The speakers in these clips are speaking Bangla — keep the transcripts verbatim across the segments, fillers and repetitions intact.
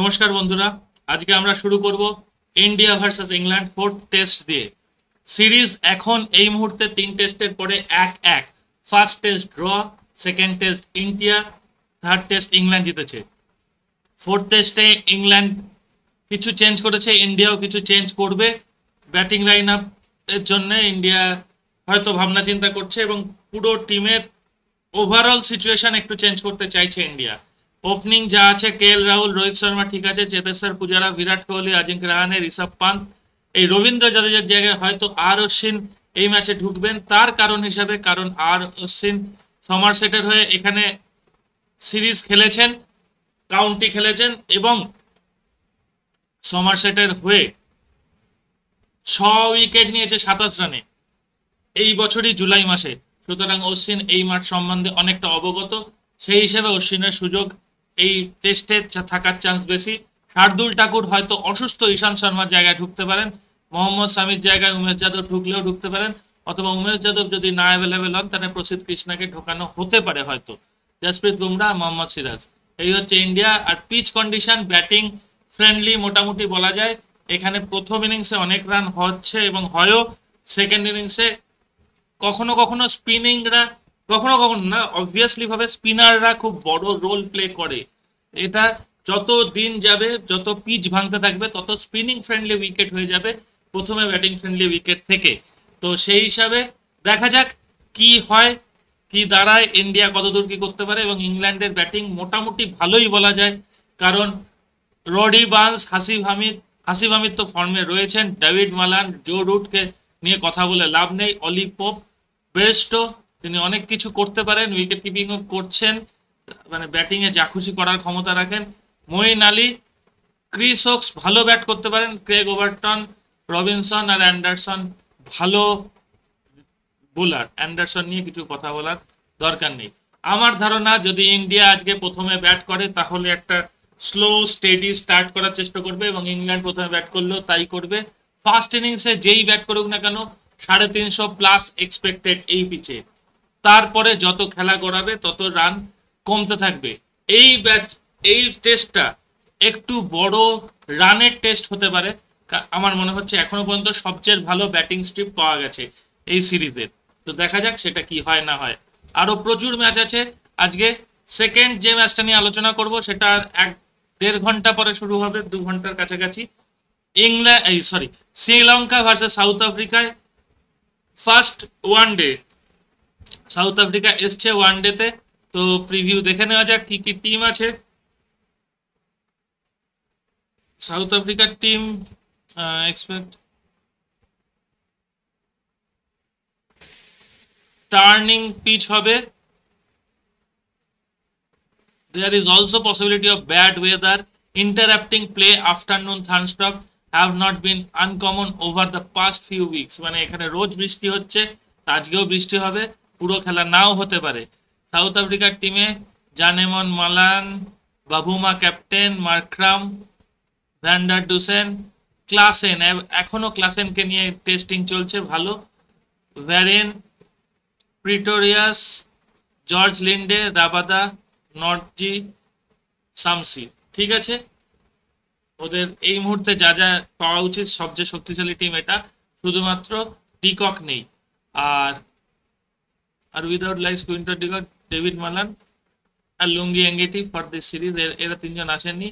নমস্কার বন্ধুরা আজকে আমরা শুরু করব India versus England fourth test দিয়ে সিরিজ এখন এই মুহূর্তে তিন টেস্টের পরে এক এক first test draw second test India third test England জিতেছে ফোর্থ টেস্টে ইংল্যান্ড কিছু চেঞ্জ করেছে ইন্ডিয়াও কিছু চেঞ্জ করবে ব্যাটিং লাইনআপ এর জন্য ইন্ডিয়া হয়তো ভাবনা চিন্তা করছে এবং পুরো টিমের ওভারঅল সিচুয়েশন একটু চেঞ্জ করতে চাইছে India Opening ja ache KL Rahul, Rohit Sharma thik ache, Cheteshwar Pujara, Virat Kohli, Ajinkya Rahane, Rishabh Pant, ei Ravindra Jadeja jaygay hoyto R Ashwin ei matche dhukben tar karon hisebe karon R Ashwin Somerseter hoye ekhane series khelechen, county khelechen ebong Somerseter hoye six wicket niyeche twenty-seven rane ei bochori July mashe sutarang Ashwin ei mat sombandhe onekta obogoto sei hisebe Ashwiner sujog এই টেস্টে থাকার চান্স বেশি শার্দুল ঠাকুর হয়তো অসুস্থ ঈশান শর্মার জায়গায় ঢুকতে পারেন মোহাম্মদ সামির জায়গায় উমেশ যাদব ঢুকলেও ঢুকতে পারেন অথবা উমেশ যাদব যদি না अवेलेबल হন তাহলে প্রসিদ্ধ কৃষ্ণকে ঢোকানো হতে পারে হয়তো জসপ্রীত বুমরা মোহাম্মদ সিরাজ এই হচ্ছে ইন্ডিয়া আর পিচ কন্ডিশন ব্যাটিং ফ্রেন্ডলি মোটামুটি বলা যায় এখানে প্রথম ইনিংসে অনেক রান হচ্ছে এবং হয়ও সেকেন্ড ইনিংসে কখনো কখনো স্পিনিংরা কখনো কখনো না obviously ভাবে স্পিনাররা খুব বড় রোল প্লে করে এটা যত দিন যাবে যত পিচ ভাঙতে থাকবে তত স্পিনিং ফ্রেন্ডলি উইকেট হয়ে যাবে প্রথমে ব্যাটিং ফ্রেন্ডলি উইকেট থেকে তো সেই হিসাবে দেখা যাক কি হয় কি দাঁড়ায় ইন্ডিয়া কতদূর কি করতে পারে এবং ইংল্যান্ডের ব্যাটিং মোটামুটি ভালোই বলা যায় কারণ রডি বান্স হাসিব হামিদ হাসিব হামিদ তো ফর্মে রয়েছেন ডেভিড মালান জো রুটকে নিয়ে কথা বলে লাভ নেই অলি পপ বেস্ট তিনি অনেক কিছু করতে পারেন উইকেট কিপিংও করছেন মানে ব্যাটিং এ যা খুশি করার ক্ষমতা রাখেন মঈন আলী ক্রিস হক্স ভালো ব্যাট করতে পারেন ক্রেগ ওভারটন রবিনসন আর অ্যান্ডারসন ভালো বোলার অ্যান্ডারসন নিয়ে কিছু কথা বলার দরকার নেই আমার ধারণা যদি ইন্ডিয়া আজকে প্রথমে ব্যাট করে তাহলে একটা স্লো স্টেডি স্টার্ট করার চেষ্টা করবে এবং ইংল্যান্ড প্রথমে ব্যাট করলো তাই করবে ফার্স্ট ইনিংসে যেই ব্যাট করুক না কেন three point five plus expected এই পিচে তারপরে যত খেলা করাবে তত রান কমতে থাকবে এই ব্যাচ এই টেস্টটা একটু বড় রানের টেস্ট হতে পারে আমার মনে হচ্ছে এখনো পর্যন্ত সবচেয়ে ভালো ব্যাটিং স্ট্রিপ পাওয়া গেছে এই সিরিজের তো দেখা যাক সেটা কি হয় না হয় আরো প্রচুর ম্যাচ আছে আজকে সেকেন্ড যে ম্যাচটা নিয়ে আলোচনা করব সেটা এক দেড় ঘন্টা পরে শুরু হবে দুই ঘন্টার কাছাকাছি ইংল্যান্ড এই সরি শ্রীলঙ্কা ভার্সেস সাউথ আফ্রিকায় first one day South Africa এসছে ওয়ান ডে তে তো প্রিভিউ দেখে নেওয়া যাক কি কি টিম আছে সাউথ আফ্রিকার টিম এক্সপেক্ট টার্নিং পিচ হবে there is also possibility of bad weather interrupting play afternoon thunderstorm have not been uncommon over the past few weeks মানে এখানে রোজ বৃষ্টি হচ্ছে আজকেও বৃষ্টি হবে পুরো খেলা নাও হতে পারে সাউথ আফ্রিকার টিমে Janneman Malan Bavuma captain Markram van der Dussen Klaasen এখনো ক্লাসেনকে নিয়ে টেস্টিং চলছে ভালো ভ্যারেন Pretorius George Linde Rabada Nortje Shamsi ঠিক আছে ওদের এই মুহূর্তে যা যা পাওয়া উচিত সবচেয়ে শক্তিশালী টিম এটা শুধুমাত্র ডিকক নেই আর আর উইদাউট লাইক স্কুইন্টার ডিগট ডেভিড মালান আর Lungi Ngidi for this series এরা তিনজন আসেননি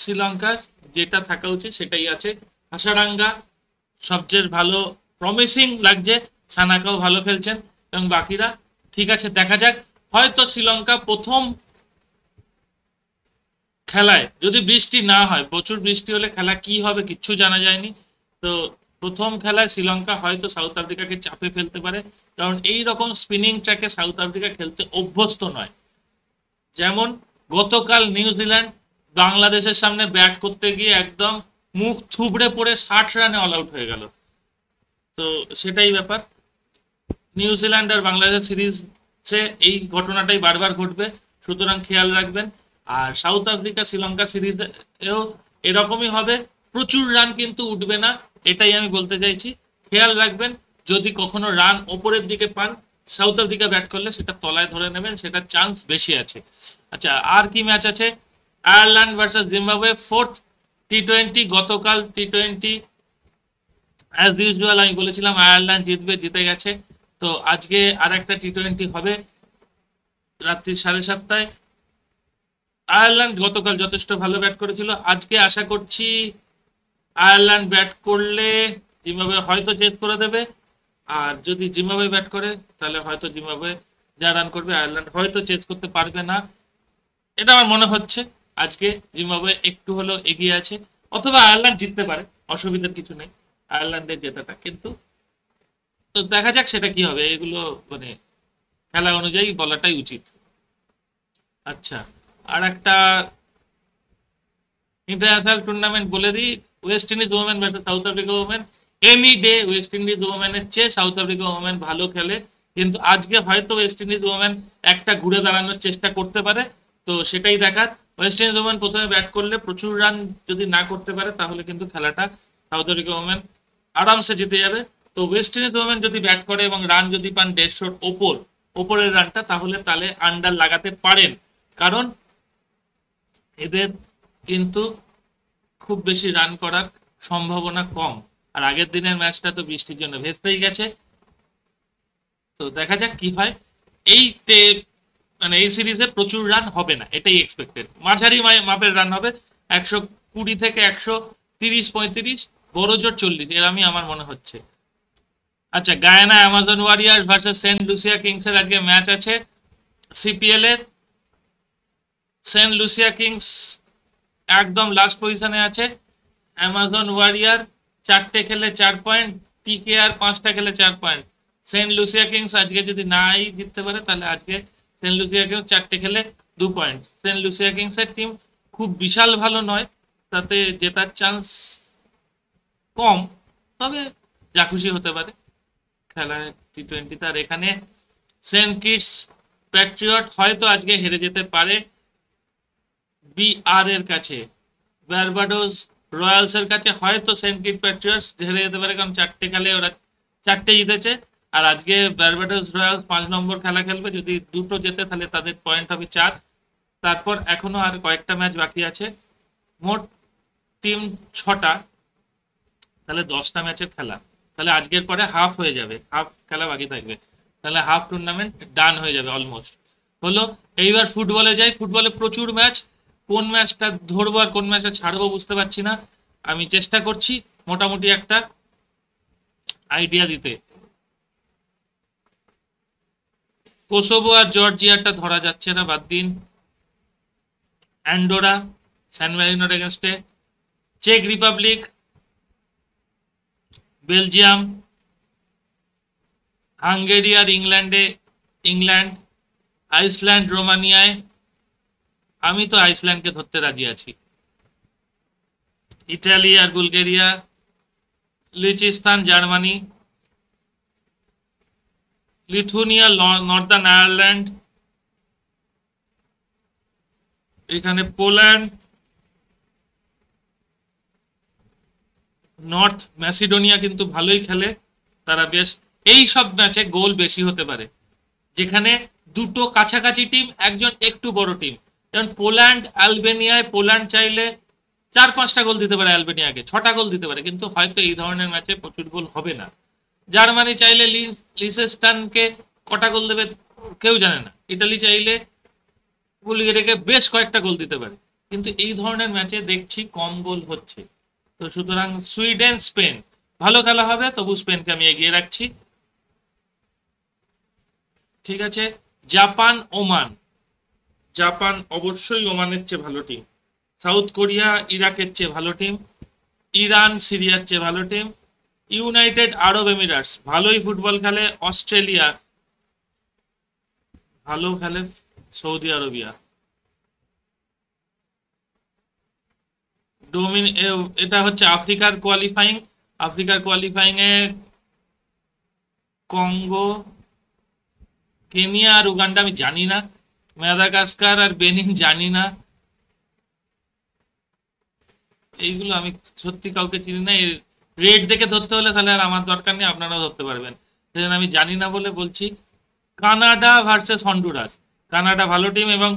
শ্রীলঙ্কার যেটা থাকা উচিত সেটাই আছে হাসারাঙ্গা সবচেয়ে ভালো প্রমিসিং লাগছে সানাকাও ভালো খেলছেন এবং বাকিরা ঠিক আছে দেখা যাক হয়তো শ্রীলঙ্কা প্রথম খেলায় যদি বৃষ্টি না হয় প্রচুর বৃষ্টি হলে খেলা কি হবে কিচ্ছু জানা যায়নি তো প্রথম খেলায় শ্রীলঙ্কা হয়তো সাউথ আফ্রিকাকে চাপে ফেলতে পারে কারণ এই রকম স্পিনিং ট্র্যাকে সাউথ আফ্রিকা খেলতে অভ্যস্ত নয় যেমন গতকাল নিউজিল্যান্ড বাংলাদেশের সামনে ব্যাট করতে গিয়ে একদম মুখ থুবড়ে পড়ে ষাট রানে অল আউট হয়ে গেল তো সেটাই ব্যাপার নিউজিল্যান্ড আর বাংলাদেশ সিরিজে এই ঘটনাটাই বারবার ঘটবে সুতরাং খেয়াল রাখবেন আর সাউথ আফ্রিকা শ্রীলঙ্কা সিরিজেও এরকমই হবে প্রচুর রান কিন্তু উঠবে না এটাই আমি বলতে চাইছি খেয়াল রাখবেন যদি কখনো রান ওপরের দিকে পান সাউথ আফ্রিকা ব্যাট করলে সেটা তলায় ধরে নেবেন সেটা চান্স বেশি আছে আচ্ছা আর কি ম্যাচ আছে Ireland versus Zimbabwe, fourth T twenty. গতকাল টি টোয়েন্টি as usual আমি বলেছিলাম আয়ারল্যান্ড জিতবে, জিতে গেছে। তো আজকে আরেকটা টি টোয়েন্টি হবে রাত্রি সাড়ে সাতটায়। আয়ারল্যান্ড গতকাল যথেষ্ট ভালো ব্যাট করেছিল, আজকে আশা করছি আয়ারল্যান্ড ব্যাট করলে জিম্বাবুয়ে হয়তো চেস করে দেবে, আর যদি জিম্বাবুয়ে ব্যাট করে তাহলে হয়তো জিম্বাবুয়ে যা রান করবে আয়ারল্যান্ড হয়তো চেস করতে পারবে না, এটা আমার মনে হচ্ছে। আজকে জিম্বাবুয়ে একটু হলেও এগিয়ে আছে, অথবা আয়ারল্যান্ড জিততে পারে, অসুবিধার কিছু নেই আয়ারল্যান্ডের জেতাটা, কিন্তু তো দেখা যাক সেটা কি হবে, এগুলো মানে খেলা অনুযায়ী বলাটাই উচিত। আচ্ছা আর একটা ইন্টারন্যাশনাল টুর্নামেন্ট বলে দিই, West Indies women versus South Africa women. Any day West Indies ওমেনের চেয়ে সাউথ আফ্রিকা ওমেন ভালো খেলে, কিন্তু আজকে হয়তো ওয়েস্ট ইন্ডিজ ওমেন একটা ঘুরে দাঁড়ানোর চেষ্টা করতে পারে, তো সেটাই দেখার। ওয়েস্ট ইন্ডিজ ওমেন প্রথমে ব্যাট করলে প্রচুর রান যদি না করতে পারে তাহলে কিন্তু খেলাটা সাউথ আফ্রিকা ওমেন আরামসে জিতে যাবে। তো ওয়েস্ট ইন্ডিজ ওমেন যদি ব্যাট করে এবং রান যদি পান দেড়শোর ওপর ওপরের রানটা, তাহলে তাহলে আন্ডার লাগাতে পারেন, কারণ এদের কিন্তু খুব বেশি রান করার সম্ভাবনা কম। আর আগের দিনের ম্যাচটা তো বৃষ্টির জন্য ভেস্তেই গেছে, তো দেখা যাক কি হয়। এই মানে এই সিরিজে প্রচুর রান হবে না, এটাই এক্সপেক্টেড, মাঝারি মাপের রান হবে, একশো কুড়ি থেকে একশো তিরিশ পঁয়ত্রিশ বড় জোর চল্লিশ এরমই আমার মনে হচ্ছে। আচ্ছা Guyana Amazon Warriors versus Saint Lucia Kings এর আজকে ম্যাচ আছে সিপিএল এর। সেন্ট লুসিয়া কিংস একদম লাস্ট পজিশনে আছে, অ্যামাজন ওয়ারিয়ার চারটে খেলে চার পয়েন্ট, টিকে আর পাঁচটা খেলে চার পয়েন্ট। সেন্ট লুসিয়া কিংস আজকে যদি নাই জিততে পারে তাহলে আজকে সেন্ট লুসিয়া কিংস চারটে খেলে দু পয়েন্ট। সেন্ট লুসিয়া কিংসের টিম খুব বিশাল ভালো নয়, তাতে জেতার চান্স কম, তবে যা খুশি হতে পারে খেলা টি টোয়েন্টি। তার এখানে সেন্ট কিটস প্যাট্রিয়ট হয়তো আজকে হেরে যেতে পারে বিআর এর কাছে, বার্বাডোস রয়্যালস এর কাছে হয়তো সেন্ট কিট প্যাট্রিয়টস হেরে যেতে পারে, কারণ চারটে খেলে ওরা চারটে জিতেছে, আর আজকে বার্বাডোস রয়্যালস পাঁচ নম্বর খেলা খেলবে, যদি দুটো জেতে তাহলে তাদের পয়েন্ট হবে চার। তারপর এখনো আর কয়েকটা ম্যাচ বাকি আছে, মোট টিম ছটা, তাহলে দশটা ম্যাচের খেলা, তাহলে আজকের পরে হাফ হয়ে যাবে, হাফ খেলা বাকি থাকবে, তাহলে হাফ টুর্নামেন্ট ডান হয়ে যাবে অলমোস্ট হলো। এইবার ফুটবলে যাই, ফুটবলে প্রচুর ম্যাচ, কোন ম্যাচটা ধরবো আর কোন ম্যাচটা ছাড়বো বুঝতে পারছি না, আমি চেষ্টা করছি মোটামুটি একটা আইডিয়া দিতে। কোসোভো আর জর্জিয়াটা ধরা যাচ্ছে না, বাদ দিন। অ্যান্ডোরা সান মারিনোর এগেনস্টে, চেক রিপাবলিক, বেলজিয়াম, হাঙ্গেরি আর ইংল্যান্ডে ইংল্যান্ড, আইসল্যান্ড রোমানিয়ায়, আমি তো আইসল্যান্ডকে ধরতে রাজি আছি, ইটালি আর Bulgaria, Liechtenstein Germany, Lithuania Northern Ireland, এখানে পোল্যান্ড, নর্থ ম্যাসিডোনিয়া কিন্তু ভালোই খেলে তারা বেশ, এই সব ম্যাচে গোল বেশি হতে পারে, যেখানে দুটো কাছাকাছি টিম একজন একটু বড় টিম, যেমন পোল্যান্ড আলবেনিয়ায়, পোল্যান্ড চাইলে চার পাঁচটা গোল দিতে পারে আলবেনিয়াকে, ছটা গোল দিতে পারে, কিন্তু হয়তো এই ধরনের ম্যাচে প্রচুর গোল হবে না। জার্মানি চাইলে লিচেস্টাইনকে কটা গোল দেবে কেউ জানে না, ইটালি চাইলে বুলগেরিয়াকে বেশ কয়েকটা গোল দিতে পারে, কিন্তু এই ধরনের ম্যাচে দেখছি কম গোল হচ্ছে। তো সুতরাং সুইডেন স্পেন ভালো খেলা হবে, তবু স্পেনকে আমি এগিয়ে রাখছি। ঠিক আছে জাপান ওমান, জাপান অবশ্যই ওমানের চেয়ে ভালো টিম, সাউথ কোরিয়া ইরাকের চেয়ে ভালো টিম, ইরান সিরিয়ার চেয়ে ভালো টিম, ইউনাইটেড আরব এমিরেটস ভালোই ফুটবল খেলে, অস্ট্রেলিয়া ভালো খেলে, সৌদি আরবিয়া, ডোমিন, এটা হচ্ছে আফ্রিকার কোয়ালিফাইং, আফ্রিকার কোয়ালিফাইং এ কঙ্গো, কেনিয়া আর উগান্ডা আমি জানি না, মাদাগাস্কার আর বেনিন জানি না, এইগুলো আমি সত্যি কাউকে চিনি না, এর রেড দেখে ধরতে হলে তাহলে আর আমার দরকার নেই, আপনারাও ধরতে পারবেন, সেজন্য আমি জানি না বলে বলছি। কানাডা ভার্সেস হন্ডুরাস, কানাডা ভালো টিম এবং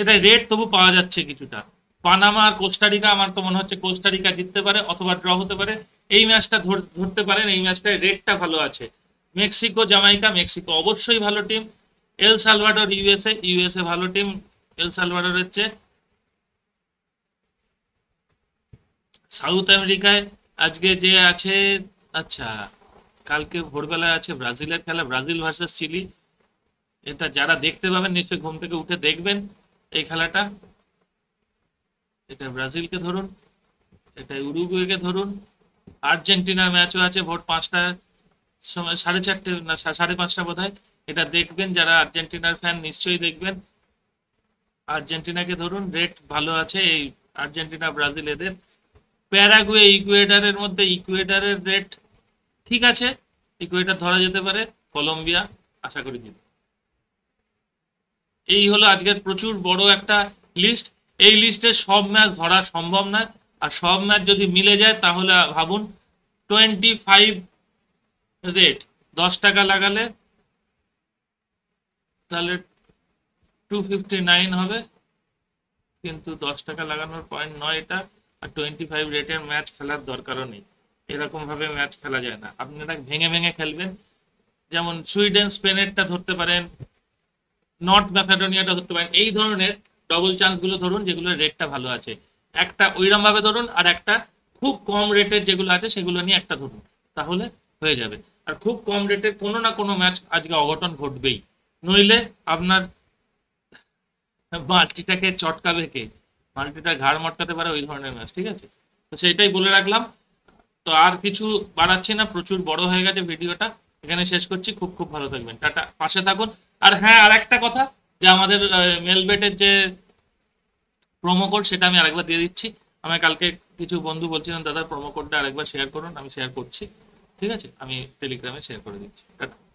এটা রেড তবু পাওয়া যাচ্ছে কিছুটা। পানামা আর কোস্টারিকা, আমার তো মনে হচ্ছে কোস্টারিকা জিততে পারে অথবা ড্র হতে পারে। এই ম্যাচটা ধরতে পারেন, এই ম্যাচটায় রেডটা ভালো আছে। মেক্সিকো জামাইকা, মেক্সিকো অবশ্যই ভালো team. El Salvador USA, USA ভালো টিম এল সালভাডরের চেয়ে। সাউথ আমেরিকায় আজকে যে আছে, আচ্ছা কালকে ভোরবেলায় আছে ব্রাজিলের খেলা, ব্রাজিল ভার্সেস চিলি। এটা যারা দেখতে পাবেন নিশ্চয়ই ঘুম থেকে উঠে দেখবেন এই খেলাটা। এটা ব্রাজিলকে ধরুন, এটা উরুগুয়েকে ধরুন। আর্জেন্টিনার ম্যাচও আছে ভোর পাঁচটার সময়, সাড়ে চারটে না সাড়ে পাঁচটা বোধ হয়। এটা দেখবেন যারা আর্জেন্টিনার ফ্যান নিশ্চয়ই দেখবেন। আর্জেন্টিনাকে ধরুন, রেট ভালো আছে এই আর্জেন্টিনা ব্রাজিল এদের। প্যারাগুয়ে ইকুয়েডারের মধ্যে, ইকুয়েডারের রেট ঠিক আছে, ইকুয়েডার ধরা যেতে পারে। কলম্বিয়া আশা করি জিতবে। এই হলো আজকের প্রচুর বড় একটা লিস্ট। এই লিস্টে সব ম্যাচ ধরা সম্ভব না, আর সব ম্যাচ যদি মিলে যায় তাহলে ভাবুন টোয়েন্টি ফাইভ রেট দশ টাকা লাগালে তাহলে টু ফিফটি নাইন হবে, কিন্তু দশ টাকা লাগানোর পয়েন্ট নয় এটা। আর টোয়েন্টি ফাইভ রেটের ম্যাচ খেলার দরকারও নেই, এরকমভাবে ম্যাচ খেলা যায় না। আপনারা ভেঙে ভেঙে খেলবেন, যেমন সুইডেন স্পেনেরটা ধরতে পারেন, নর্থ ম্যাসেডোনিয়াটা ধরতে পারেন। এই ধরনের ডবল চান্সগুলো ধরুন যেগুলো রেটটা ভালো আছে, একটা ওইরকমভাবে ধরুন, আর একটা খুব কম রেটের যেগুলো আছে সেগুলো নিয়ে একটা ধরুন, তাহলে হয়ে যাবে। আর খুব কম রেটের কোনো না কোনো ম্যাচ আজকে অঘটন ঘটবেই, নইলে আপনার বালটিটাকে চটকাবে কে, বালটিটা ঘাড় মটকাতে পারে ওই ধরনের ম্যাচ। ঠিক আছে, তো সেইটাই বলে রাখলাম। তো আর কিছু বাড়াচ্ছি না, প্রচুর বড় হয়ে গেছে ভিডিওটা, এখানে শেষ করছি। খুব খুব ভালো থাকবেন, টাটা, পাশে থাকুন। আর হ্যাঁ, আর একটা কথা, যে আমাদের মেলবেটের যে প্রোমো কোড সেটা আমি আরেকবার দিয়ে দিচ্ছি। আমি কালকে কিছু বন্ধু বলছিলাম দাদা প্রোমো কোডটা আরেকবার শেয়ার করুন, আমি শেয়ার করছি। ঠিক আছে, আমি টেলিগ্রামে শেয়ার করে দিচ্ছি। টাটা।